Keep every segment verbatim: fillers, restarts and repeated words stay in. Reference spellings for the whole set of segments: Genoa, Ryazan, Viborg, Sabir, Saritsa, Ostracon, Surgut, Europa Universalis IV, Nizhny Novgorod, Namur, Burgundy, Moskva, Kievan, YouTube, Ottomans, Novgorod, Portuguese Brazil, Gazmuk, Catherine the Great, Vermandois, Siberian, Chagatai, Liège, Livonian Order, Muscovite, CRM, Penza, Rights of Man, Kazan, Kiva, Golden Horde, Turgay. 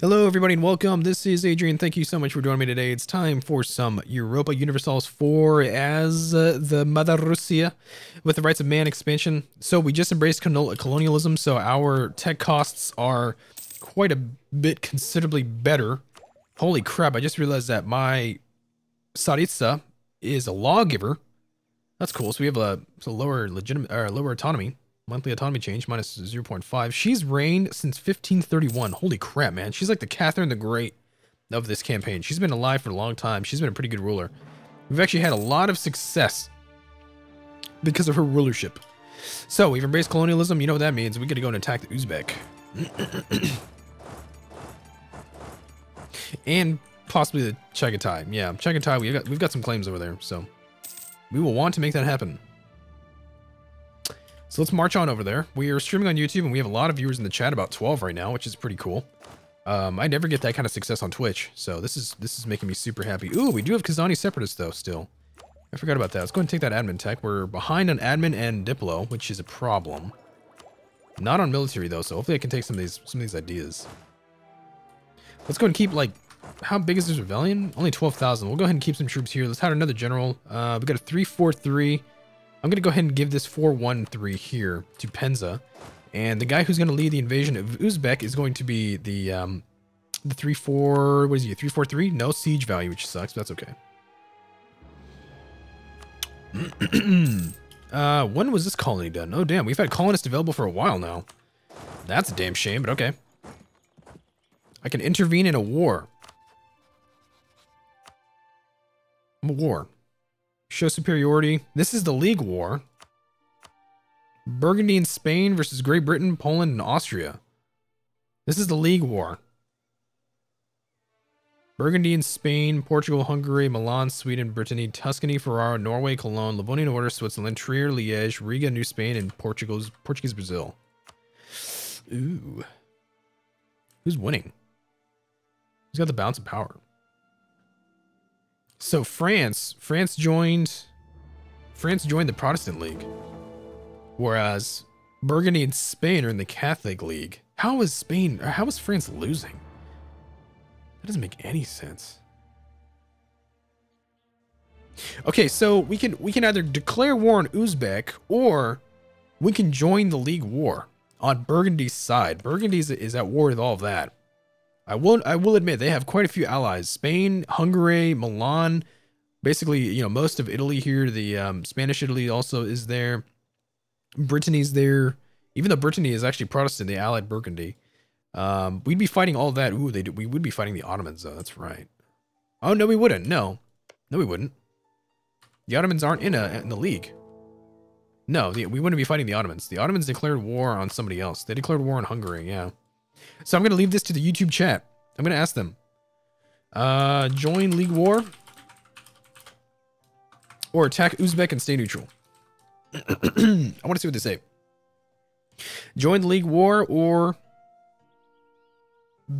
Hello everybody and welcome. This is Adrian. Thank you so much for joining me today. It's time for some Europa Universalis four as uh, the Mother Russia with the Rights of Man expansion. So we just embraced colonialism, so our tech costs are quite a bit considerably better. Holy crap, I just realized that my Saritsa is a lawgiver. That's cool. So we have a, a lower legitimate or lower autonomy. Monthly autonomy change, minus zero point five. She's reigned since fifteen thirty-one. Holy crap, man. She's like the Catherine the Great of this campaign. She's been alive for a long time. She's been a pretty good ruler. We've actually had a lot of success because of her rulership. So we've embraced colonialism. You know what that means. We got to go and attack the Uzbek. And possibly the Chagatai. Yeah, Chagatai, we've got, we've got some claims over there. So we will want to make that happen. So let's march on over there. We are streaming on YouTube and we have a lot of viewers in the chat, about twelve right now, which is pretty cool. Um, I never get that kind of success on Twitch, so this is this is making me super happy. Ooh, we do have Kazani Separatists though still. I forgot about that. Let's go ahead and take that admin tech. We're behind on admin and Diplo, which is a problem. Not on military though, so hopefully I can take some of these some of these ideas. Let's go ahead and keep like, how big is this rebellion? Only twelve thousand. We'll go ahead and keep some troops here. Let's hire another general. Uh, we got a three four three. I'm going to go ahead and give this four one three here to Penza. And the guy who's going to lead the invasion of Uzbek is going to be the um, the three four, what is he, three four three? No siege value, which sucks, but that's okay. uh, when was this colony done? Oh, damn, we've had colonists available for a while now. That's a damn shame, but okay. I can intervene in a war. I'm a war. Show superiority. This is the League War. Burgundy and Spain versus Great Britain, Poland, and Austria. This is the League War. Burgundy and Spain, Portugal, Hungary, Milan, Sweden, Brittany, Tuscany, Ferrara, Norway, Cologne, Livonian Order, Switzerland, Trier, Liège, Riga, New Spain, and Portugal's Portuguese Brazil. Ooh. Who's winning? Who's got the balance of power? So France, France joined, France joined the Protestant League, whereas Burgundy and Spain are in the Catholic League. How is Spain, or how is France losing? That doesn't make any sense. Okay, so we can we can either declare war on Uzbek or we can join the League War on Burgundy's side. Burgundy is at war with all of that. I will, I will admit they have quite a few allies. Spain, Hungary, Milan, basically, you know, most of Italy here. The um, Spanish Italy also is there. Brittany's there. Even though Brittany is actually Protestant, they allied Burgundy. Um, we'd be fighting all that. Ooh, they do, we would be fighting the Ottomans, though. That's right. Oh, no, we wouldn't. No. No, we wouldn't. The Ottomans aren't in, a, in the league. No, the, we wouldn't be fighting the Ottomans. The Ottomans declared war on somebody else. They declared war on Hungary, yeah. So I'm going to leave this to the YouTube chat. I'm going to ask them. Uh, join League War. Or attack Uzbek and stay neutral. I want to see what they say. Join the League War or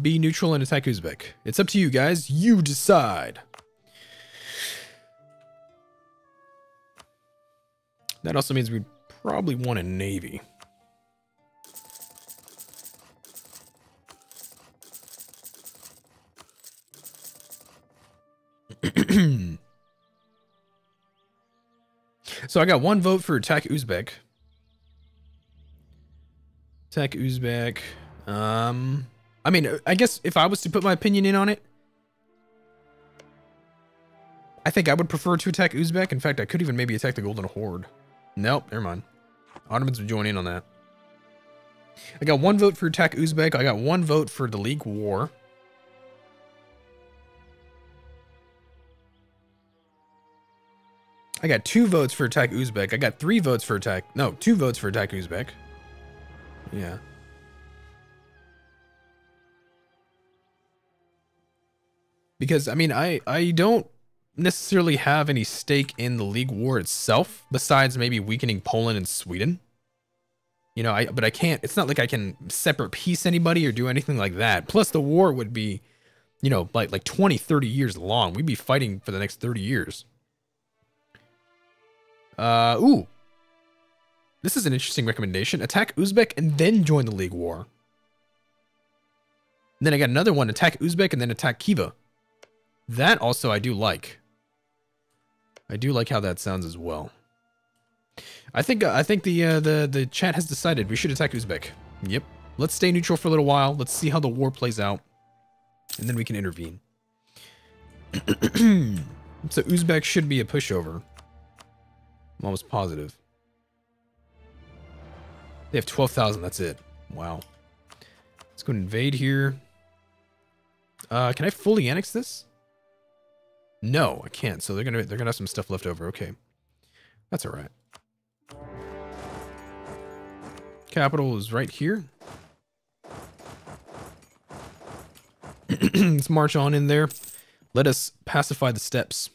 be neutral and attack Uzbek. It's up to you guys. You decide. That also means we probably want a navy. So I got one vote for attack Uzbek. Attack Uzbek. Um, I mean, I guess if I was to put my opinion in on it, I think I would prefer to attack Uzbek. In fact, I could even maybe attack the Golden Horde. Nope, never mind. Ottomans would join in on that. I got one vote for attack Uzbek. I got one vote for the League War. I got two votes for attack Uzbek. I got three votes for attack. No, two votes for attack Uzbek. Yeah. Because, I mean, I, I don't necessarily have any stake in the League War itself, besides maybe weakening Poland and Sweden. You know, I but I can't, it's not like I can separate peace anybody or do anything like that. Plus the war would be, you know, like, like twenty, thirty years long. We'd be fighting for the next thirty years. Uh, ooh, this is an interesting recommendation. Attack Uzbek and then join the League War. And then I got another one, attack Uzbek and then attack Kiva. That also I do like. I do like how that sounds as well. I think I think the uh, the the chat has decided we should attack Uzbek. Yep. Let's stay neutral for a little while. Let's see how the war plays out, and then we can intervene. So Uzbek should be a pushover. I'm almost positive. They have twelve thousand. That's it. Wow. Let's go and invade here. Uh, can I fully annex this? No, I can't. So they're gonna they're gonna have some stuff left over. Okay, that's all right. Capital is right here. Let's march on in there. Let us pacify the steppes.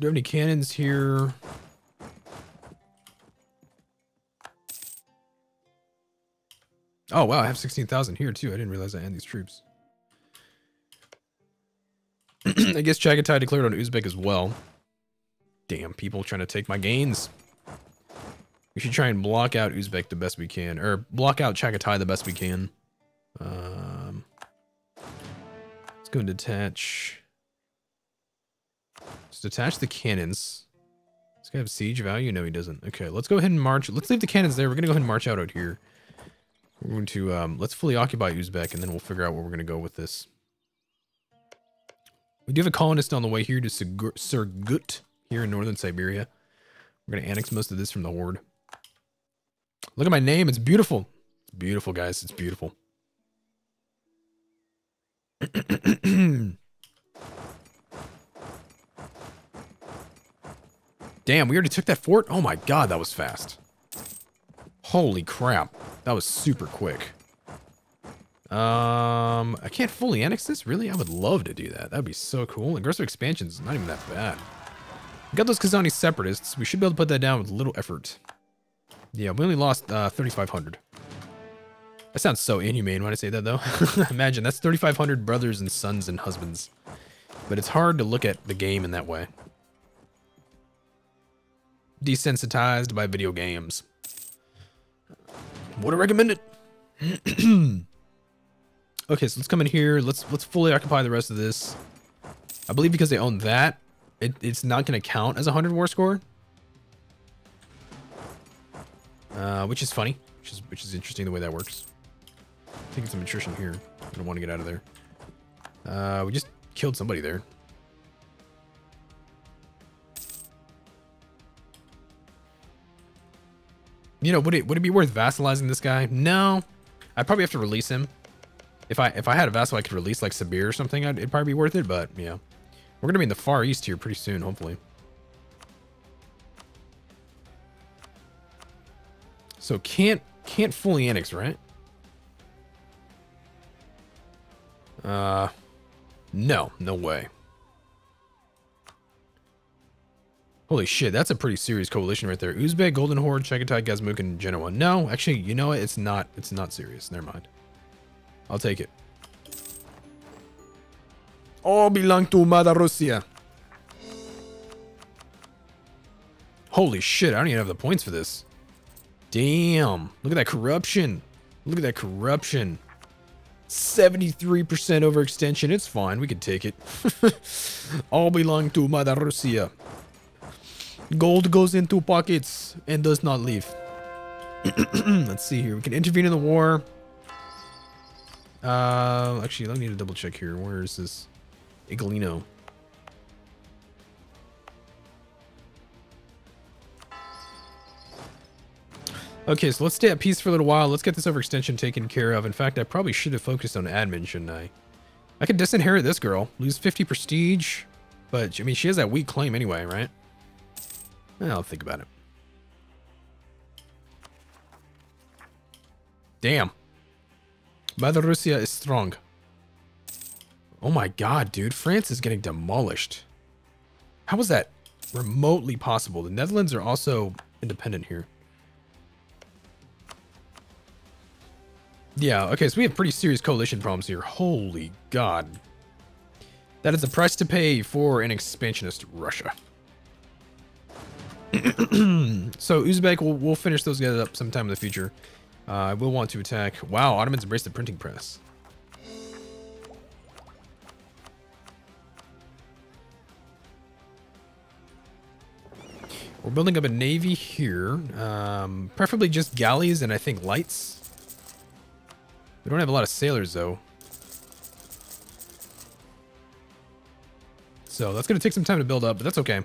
Do you have any cannons here? Oh, wow, I have sixteen thousand here, too. I didn't realize I had these troops. I guess Chagatai declared on Uzbek as well. Damn, people trying to take my gains. We should try and block out Uzbek the best we can. Or block out Chagatai the best we can. Um, let's go and detach. Let's detach the cannons. Does this guy have siege value? No, he doesn't. Okay, let's go ahead and march. Let's leave the cannons there. We're going to go ahead and march out out here. We're going to, um, let's fully occupy Uzbek, and then we'll figure out where we're going to go with this. We do have a colonist on the way here to Surgut, here in northern Siberia. We're going to annex most of this from the Horde. Look at my name. It's beautiful. It's beautiful, guys. It's beautiful. Damn, we already took that fort? Oh my god, that was fast. Holy crap. That was super quick. Um, I can't fully annex this? Really? I would love to do that. That'd be so cool. Aggressive expansion is not even that bad. We got those Kazani separatists. We should be able to put that down with little effort. Yeah, we only lost uh, thirty-five hundred. That sounds so inhumane when I say that, though. Imagine, that's thirty-five hundred brothers and sons and husbands. But it's hard to look at the game in that way. Desensitized by video games. Would have recommended it. Okay, so let's come in here. Let's let's fully occupy the rest of this. I believe because they own that, it, it's not going to count as a hundred war score, uh, which is funny, which is which is interesting the way that works. Taking some attrition here. I don't want to get out of there. Uh, we just killed somebody there. You know, would it would it be worth vassalizing this guy? No, I'd probably have to release him. If I if I had a vassal, I could release like Sabir or something. I'd, it'd probably be worth it. But yeah, we're gonna be in the Far East here pretty soon, hopefully. So can't can't fully annex, right? Uh, no, no way. Holy shit, that's a pretty serious coalition right there. Uzbek, Golden Horde, Chagatai, Gazmuk, and Genoa. No, actually, you know what? It's not, it's not serious. Never mind. I'll take it. All belong to Mother Russia. Holy shit, I don't even have the points for this. Damn. Look at that corruption. Look at that corruption. seventy-three percent overextension. It's fine. We can take it. All belong to Mother Russia. Gold goes into pockets and does not leave. Let's see here. We can intervene in the war. Uh, actually, let me need to double check here. Where is this? Igolino. Okay, so let's stay at peace for a little while. Let's get this overextension taken care of. In fact, I probably should have focused on admin, shouldn't I? I could disinherit this girl. Lose fifty prestige. But, I mean, she has that weak claim anyway, right? I'll think about it. Damn. Mother Russia is strong. Oh my god, dude. France is getting demolished. How is that remotely possible? The Netherlands are also independent here. Yeah, okay, so we have pretty serious coalition problems here. Holy God. That is the price to pay for an expansionist Russia. So Uzbek, we'll, we'll finish those guys up sometime in the future. Uh, we'll want to attack. Wow, Ottomans embraced the printing press. We're building up a navy here. Um, preferably just galleys and I think lights. We don't have a lot of sailors though. So that's going to take some time to build up, but that's okay.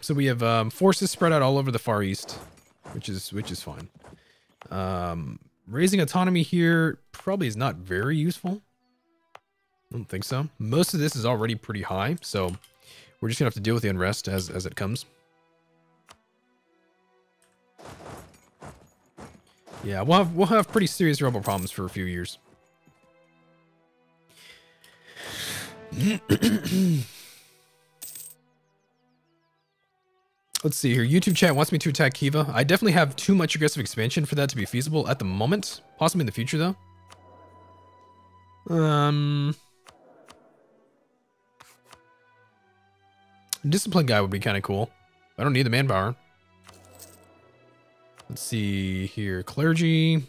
So we have um, forces spread out all over the Far East, which is which is fine. Um, raising autonomy here probably is not very useful. I don't think so. Most of this is already pretty high, so we're just gonna have to deal with the unrest as as it comes. Yeah, we'll have we'll have pretty serious rebel problems for a few years. Let's see here. YouTube chat wants me to attack Kiva. I definitely have too much aggressive expansion for that to be feasible at the moment. Possibly in the future, though. Um, discipline guy would be kind of cool. I don't need the manpower. Let's see here. Clergy.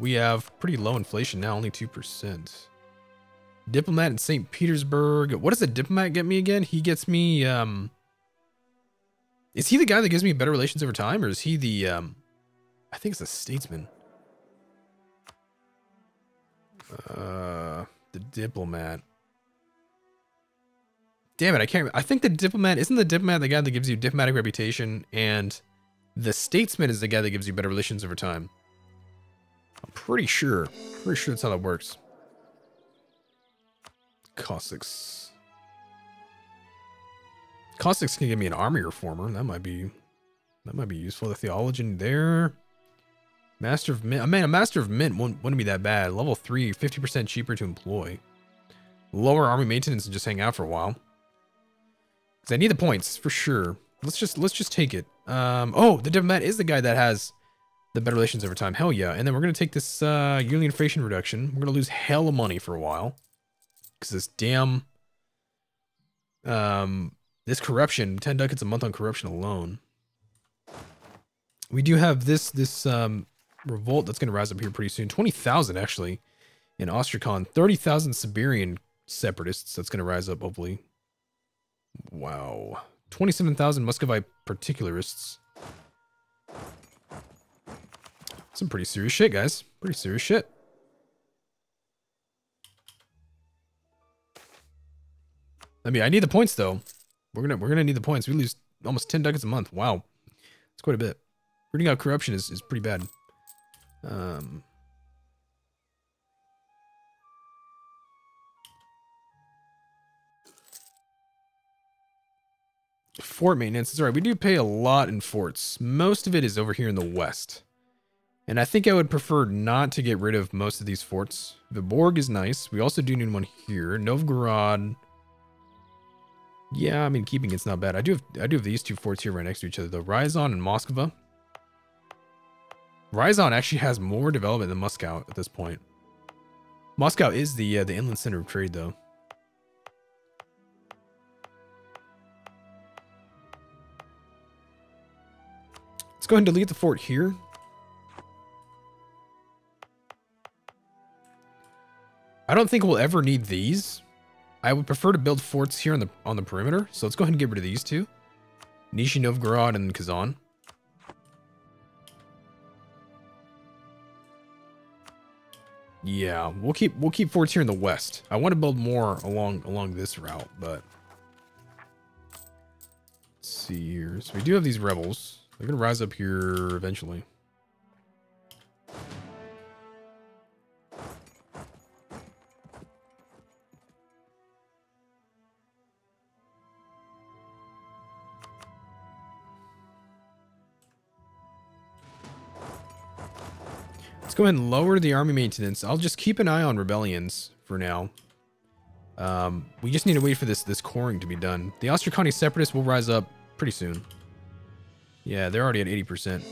We have pretty low inflation now, only two percent. Diplomat in Saint Petersburg. What does a diplomat get me again? He gets me, um, is he the guy that gives me better relations over time? Or is he the, um, I think it's a statesman. Uh, the diplomat. Damn it. I can't, I think the diplomat, isn't the diplomat the guy that gives you diplomatic reputation? And the statesman is the guy that gives you better relations over time. I'm pretty sure, pretty sure that's how that works. Cossacks. Cossacks can give me an army reformer. That might be, that might be useful. The theologian there. Master of Mint. I mean, a master of Mint wouldn't, wouldn't be that bad. Level three, fifty percent cheaper to employ. Lower army maintenance and just hang out for a while. Cause I need the points for sure. Let's just, let's just take it. Um, oh, the diplomat is the guy that has the better relations over time. Hell yeah. And then we're going to take this, uh, yearly inflation reduction. We're going to lose hell of money for a while. Because this damn, um, this corruption, ten ducats a month on corruption alone. We do have this, this, um, revolt that's going to rise up here pretty soon. twenty thousand actually in Ostracon, thirty thousand Siberian separatists. That's going to rise up hopefully. Wow. twenty-seven thousand Muscovite particularists. Some pretty serious shit, guys. Pretty serious shit. I mean, I need the points though. We're gonna we're gonna need the points. We lose almost ten ducats a month. Wow, that's quite a bit. Rooting out corruption is is pretty bad. Um, fort maintenance. It's all right. We do pay a lot in forts. Most of it is over here in the west, and I think I would prefer not to get rid of most of these forts. Viborg is nice. We also do need one here. Novgorod. Yeah, I mean, keeping it's not bad. I do have I do have these two forts here right next to each other, though. Ryazan and Moskva. Ryazan actually has more development than Moscow at this point. Moscow is the uh, the inland center of trade, though. Let's go ahead and delete the fort here. I don't think we'll ever need these. I would prefer to build forts here on the on the perimeter, so let's go ahead and get rid of these two. Nizhny Novgorod and Kazan. Yeah, we'll keep we'll keep forts here in the west. I want to build more along along this route, but let's see here. So we do have these rebels. They're gonna rise up here eventually. Go ahead and lower the army maintenance. I'll just keep an eye on rebellions for now. Um, we just need to wait for this this coring to be done. The Astrakhan separatists will rise up pretty soon. Yeah, they're already at eighty percent.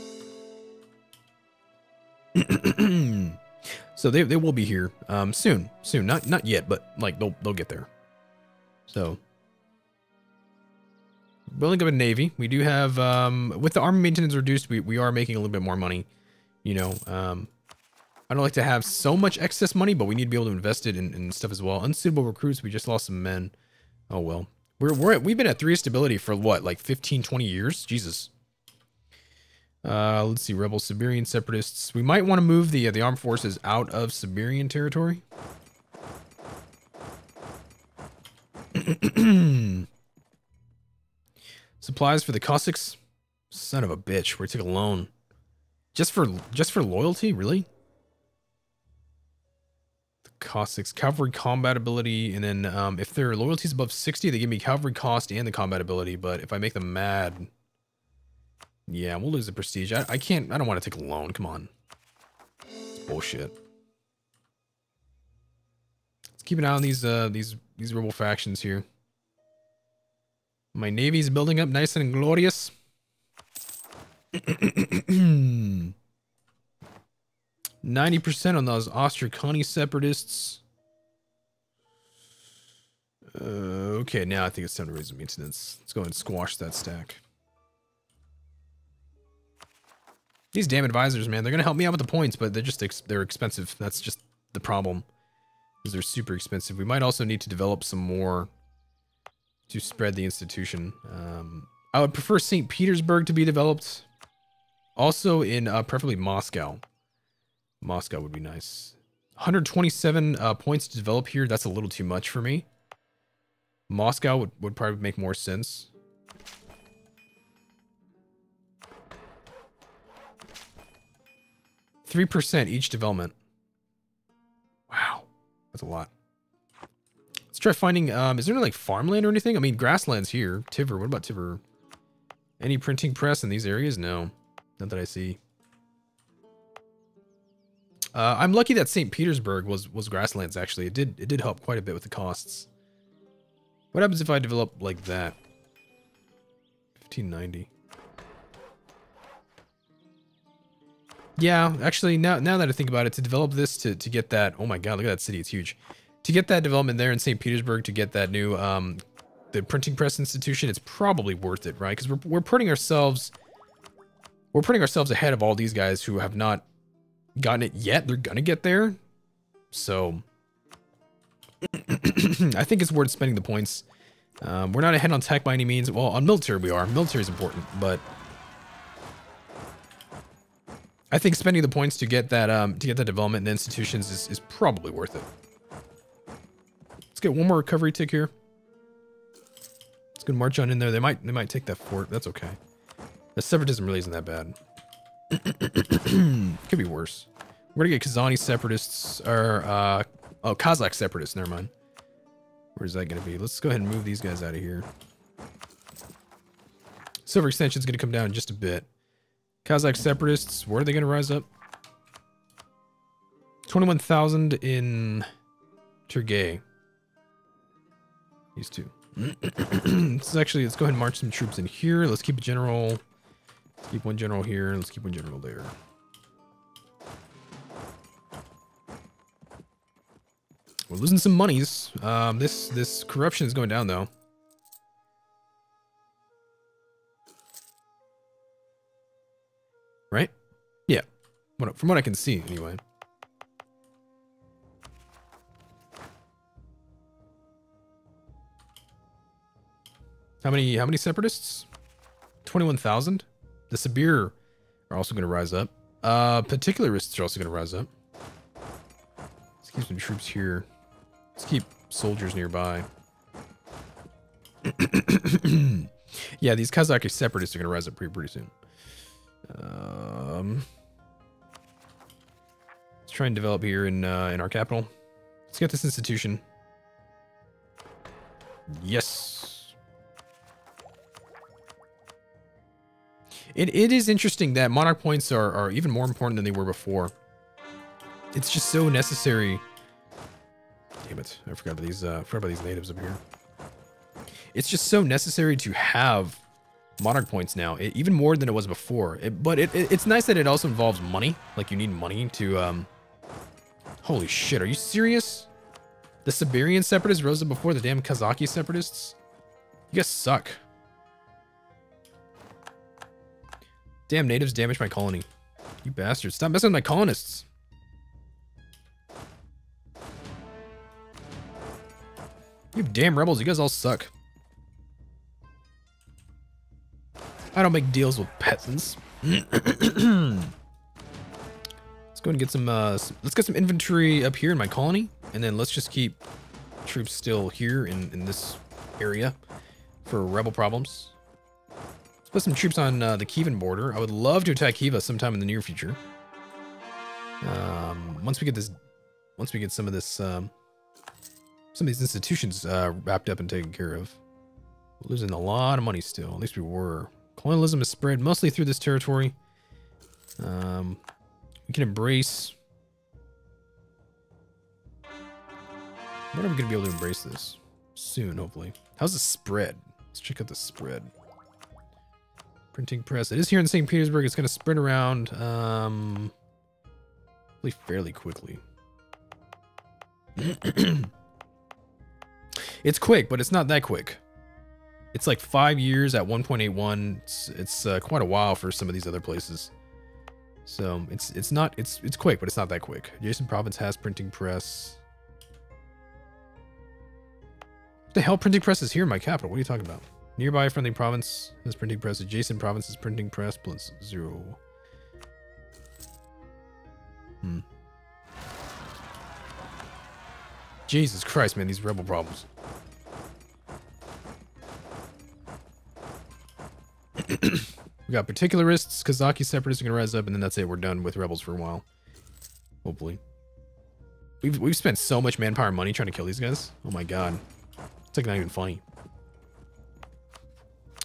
So they they will be here um soon. Soon. Not not yet, but like they'll they'll get there. So building up a navy. We do have um with the army maintenance reduced, we, we are making a little bit more money. You know, um I don't like to have so much excess money, but we need to be able to invest it in, in stuff as well. Unsuitable recruits, we just lost some men. Oh well. We're we're at, we've been at three stability for what, like fifteen, twenty years? Jesus. Uh, let's see, rebels, Siberian separatists. We might want to move the uh, the armed forces out of Siberian territory. Supplies for the Cossacks. Son of a bitch, we took a loan. Just for just for loyalty, really? The Cossacks, cavalry combat ability, and then um, if their loyalty is above sixty, they give me cavalry cost and the combat ability. But if I make them mad. Yeah, we'll lose the prestige. I, I can't, I don't want to take a loan. Come on. It's bullshit. Let's keep an eye on these, uh, these, these rebel factions here. My navy's building up nice and glorious. ninety percent on those Ostracon separatists. Uh, okay, now I think it's time to raise the maintenance. Let's go ahead and squash that stack. These damn advisors, man, they're going to help me out with the points, but they're just, ex they're expensive. That's just the problem, because they're super expensive. We might also need to develop some more to spread the institution. Um, I would prefer Saint Petersburg to be developed. Also in, uh, preferably Moscow. Moscow would be nice. one hundred twenty-seven uh, points to develop here. That's a little too much for me. Moscow would, would probably make more sense. three percent each development. Wow. That's a lot. Let's try finding, um, is there any like farmland or anything? I mean, grasslands here. Tver, what about Tver? Any printing press in these areas? No, not that I see. Uh, I'm lucky that Saint Petersburg was, was grasslands actually. It did, it did help quite a bit with the costs. What happens if I develop like that? fifteen ninety. Yeah, actually, now now that I think about it, to develop this, to, to get that... Oh my god, look at that city, it's huge. To get that development there in Saint Petersburg, to get that new, um, the printing press institution, it's probably worth it, right? Because we're, we're putting ourselves... We're putting ourselves ahead of all these guys who have not gotten it yet. They're gonna get there. So... I think it's worth spending the points. Um, we're not ahead on tech by any means. Well, on military we are. Military is important, but... I think spending the points to get that um, to get that development and in institutions is, is probably worth it. Let's get one more recovery tick here. Let's go march on in there. They might they might take that fort. That's okay. The separatism really isn't that bad. Could be worse. We're gonna get Kazani separatists or uh, oh Kazakh separatists. Never mind. Where's that gonna be? Let's go ahead and move these guys out of here. Silver extension is gonna come down just a bit. Kazakh separatists, where are they going to rise up? twenty-one thousand in Turgay. These two. This is actually, let's go ahead and march some troops in here. Let's keep a general. Let's keep one general here. Let's keep one general there. We're losing some monies. Um, this, this corruption is going down though. Right? Yeah. From what I can see, anyway. How many? How many separatists? Twenty-one thousand. The Sabir are also going to rise up. Uh, particularists are also going to rise up. Let's keep some troops here. Let's keep soldiers nearby. Yeah, these Kazakh separatists are going to rise up pretty pretty soon. Um, let's try and develop here in uh, in our capital. Let's get this institution. Yes. It it is interesting that monarch points are are even more important than they were before. It's just so necessary. Damn it! I forgot about these. Uh, forgot about these natives up here. It's just so necessary to have monarch points now, it, even more than it was before. It, but it, it, it's nice that it also involves money. Like, you need money to... Um... Holy shit, are you serious? The Siberian separatists rose up before the damn Kazaki separatists? You guys suck. Damn natives damaged my colony. You bastards. Stop messing with my colonists. You damn rebels. You guys all suck. I don't make deals with peasants. Let's go and get some, uh, let's get some infantry up here in my colony. And then let's just keep troops still here in, in this area for rebel problems. Let's put some troops on uh, the Kievan border. I would love to attack Kiva sometime in the near future. Um, once we get this, once we get some of this, um, some of these institutions uh, wrapped up and taken care of. We're losing a lot of money still. At least we were. Colonialism is spread mostly through this territory. Um, we can embrace... When are we going to be able to embrace this? Soon, hopefully. How's the spread? Let's check out the spread. Printing press. It is here in Saint Petersburg. It's going to spread around um, fairly quickly. It's quick, but it's not that quick. It's like five years at one point eight one. It's, it's uh, quite a while for some of these other places. So it's it's not it's it's quick, but it's not that quick. Jason Province has printing press. What the hell? Printing press is here in my capital. What are you talking about? Nearby friendly province has printing press. Adjacent province has printing press plus zero. Hmm. Jesus Christ, man! These rebel problems. We got particularists, Kazaki separatists are gonna rise up, and then that's it. We're done with rebels for a while, hopefully. We've we've spent so much manpower and money trying to kill these guys. Oh my god, it's like not even funny.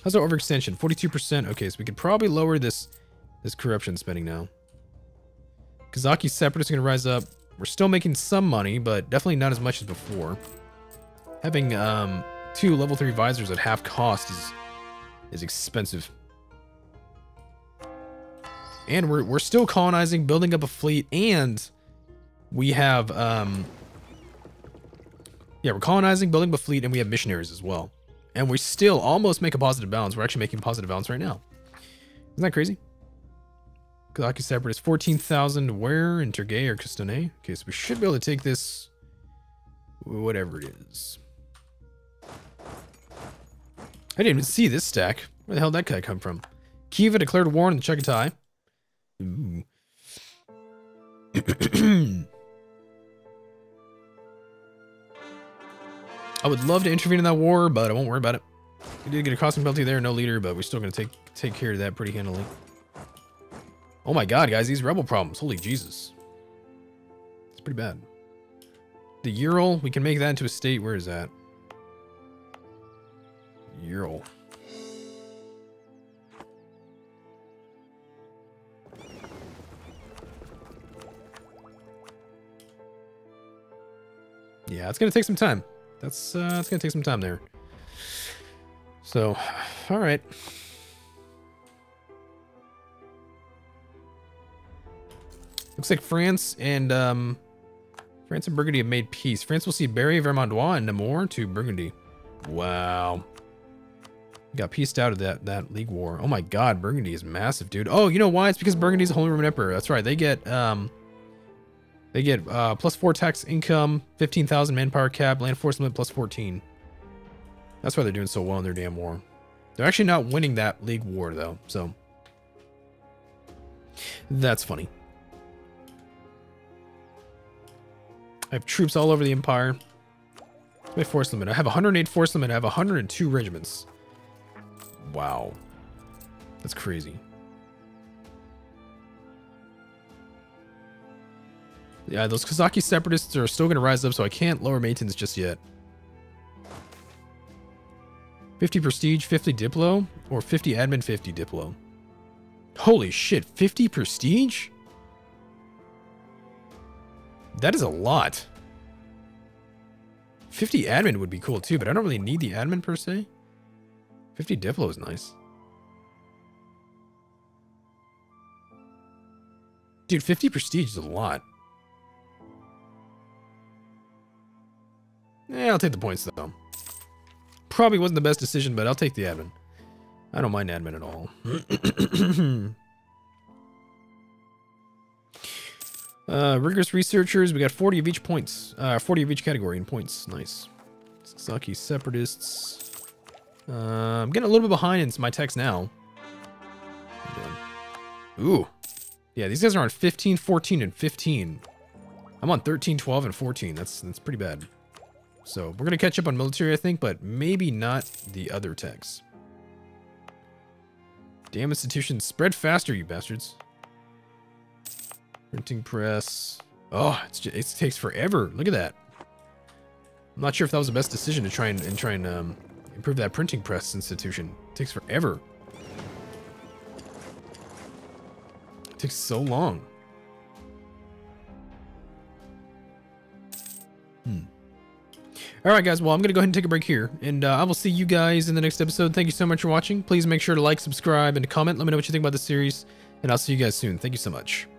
How's our overextension? forty-two percent. Okay, so we could probably lower this this corruption spending now. Kazaki separatists are gonna rise up. We're still making some money, but definitely not as much as before. Having um two level three visors at half cost is. is expensive. And we're, we're still colonizing, building up a fleet, and we have, um, yeah, we're colonizing, building up a fleet, and we have missionaries as well. And we still almost make a positive balance. We're actually making positive balance right now. Isn't that crazy? Kazaki separatists, fourteen thousand where? In Turgay or Kostanay? Okay, so we should be able to take this, whatever it is. I didn't even see this stack. Where the hell did that guy come from? Kiva declared war on the Chagatai. Ooh. I would love to intervene in that war, but I won't worry about it. We did get a costing penalty there, no leader, but we're still going to take take care of that pretty handily. Oh my god, guys, these rebel problems. Holy Jesus. It's pretty bad. The Ural, we can make that into a state. Where is that? Ural. Yeah, it's gonna take some time. That's uh, it's gonna take some time there. So, all right. Looks like France and um, France and Burgundy have made peace. France will see Berry, Vermandois, and Namur to Burgundy. Wow. Got pieced out of that that league war. Oh my god, Burgundy is massive, dude. Oh, you know why? It's because Burgundy's a Holy Roman Emperor. That's right. They get um, they get uh, plus four tax income, fifteen thousand manpower cap, land force limit plus fourteen. That's why they're doing so well in their damn war. They're actually not winning that league war though, so that's funny. I have troops all over the empire. What's my force limit? I have one hundred eight force limit. I have one hundred two regiments. Wow. That's crazy. Yeah, those Kazaki separatists are still going to rise up, so I can't lower maintenance just yet. fifty prestige, fifty diplo, or fifty admin, fifty diplo. Holy shit, fifty prestige? That is a lot. fifty admin would be cool too, but I don't really need the admin per se. fifty diplo is nice. Dude, fifty prestige is a lot. Yeah, I'll take the points though. Probably wasn't the best decision, but I'll take the admin. I don't mind admin at all. uh, rigorous researchers. We got forty of each points. Uh, forty of each category in points. Nice. Sasaki separatists. Uh, I'm getting a little bit behind in my text now. Ooh. Yeah, these guys are on fifteen, fourteen, and fifteen. I'm on thirteen, twelve, and fourteen. That's that's pretty bad. So we're going to catch up on military, I think, but maybe not the other techs. Damn institutions. Spread faster, you bastards. Printing press. Oh, it's just, it takes forever. Look at that. I'm not sure if that was the best decision to try and, and, try and um, improve that printing press institution. It takes forever. It takes so long. Hmm. All right, guys. Well, I'm going to go ahead and take a break here, and uh, I will see you guys in the next episode. Thank you so much for watching. Please make sure to like, subscribe, and comment. Let me know what you think about the series, and I'll see you guys soon. Thank you so much.